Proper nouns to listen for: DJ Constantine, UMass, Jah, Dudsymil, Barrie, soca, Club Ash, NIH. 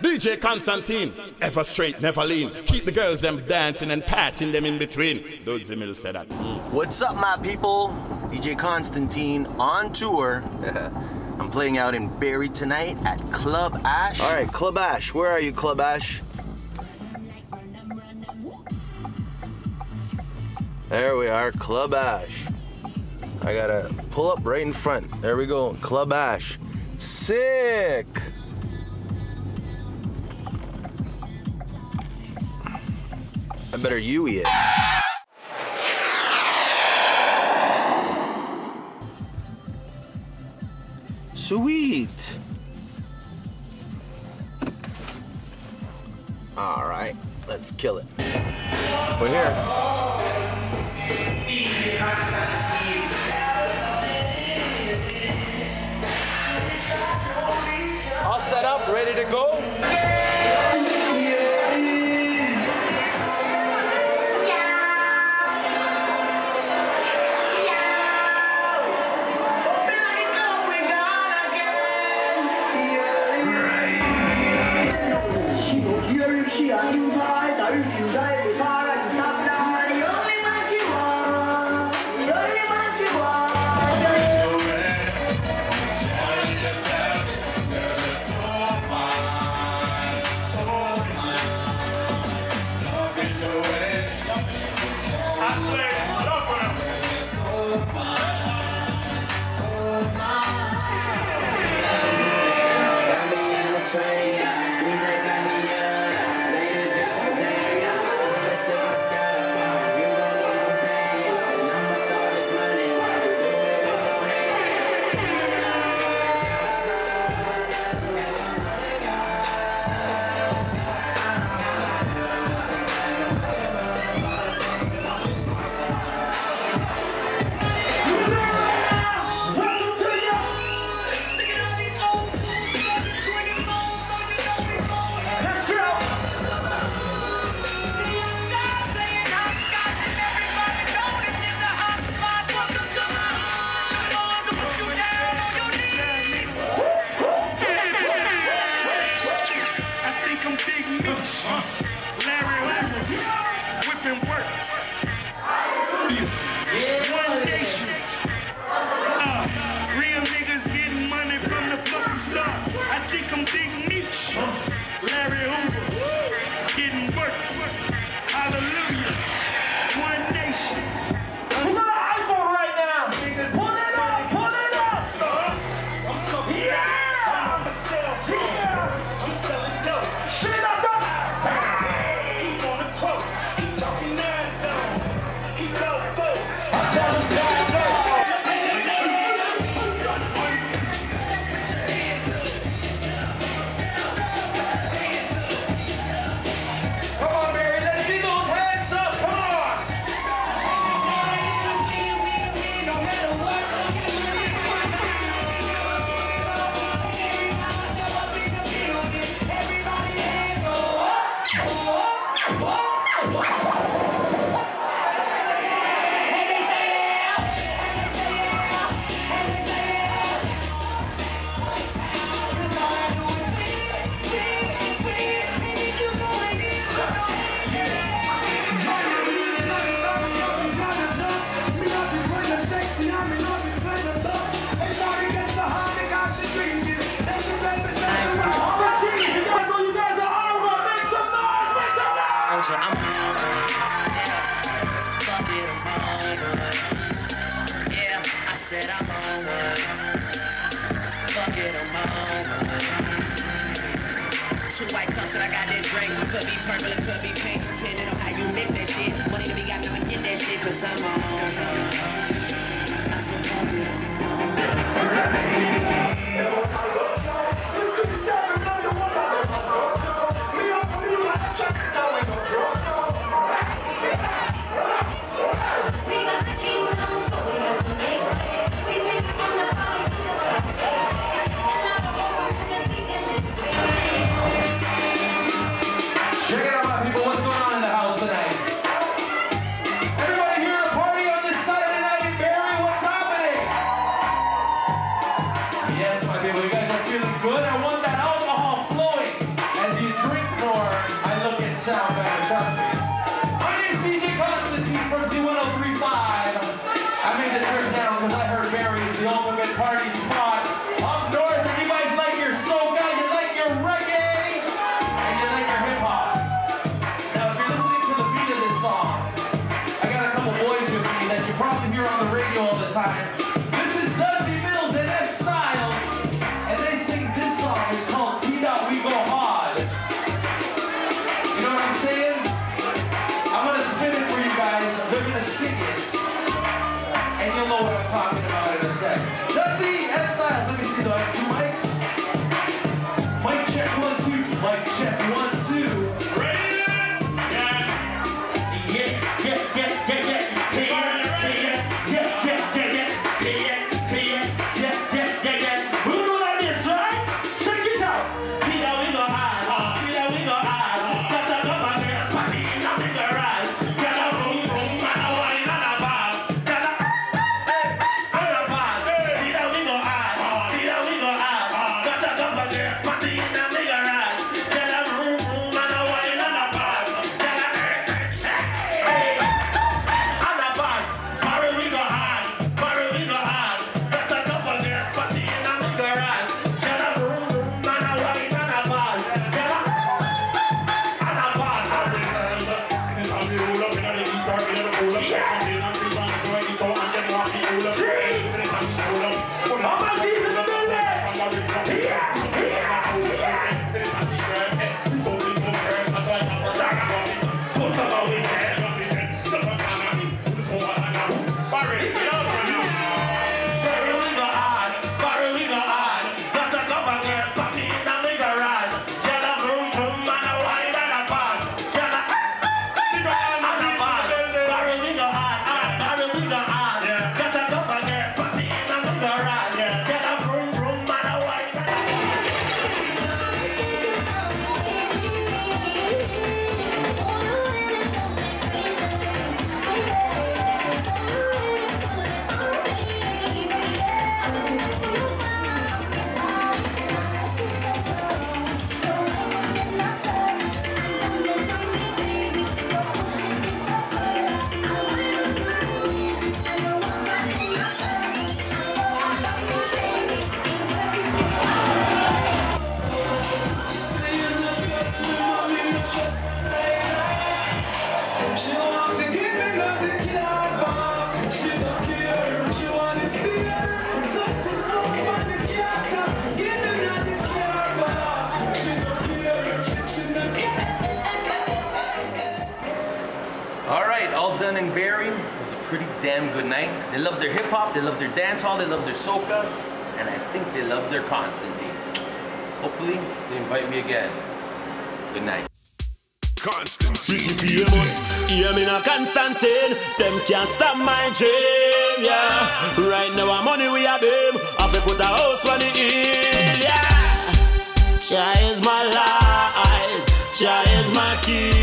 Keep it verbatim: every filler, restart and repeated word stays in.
D J Constantine, ever straight, never lean. Keep the girls them dancing and patting them in between. Dodzy Mill said that. Mm. What's up, my people? D J Constantine on tour. I'm playing out in Barrie tonight at Club Ash. All right, Club Ash. Where are you, Club Ash? There we are, Club Ash. I gotta pull up right in front. There we go, Club Ash. Sick! I better U it. Sweet. All right, let's kill it. We're here. All set up, ready to go. Yeah. in Barrie. It was a pretty damn good night. They love their hip hop, they love their dance hall, they love their soca, and I think they love their Constantine. Hopefully, they invite me again. Good night. Constantine. Yeah, me no Constantine. Them can't stop my dream, yeah. Right now I'm on the way I beam. I've been put a house on the hill, yeah. Jah is my light, Jah is my key.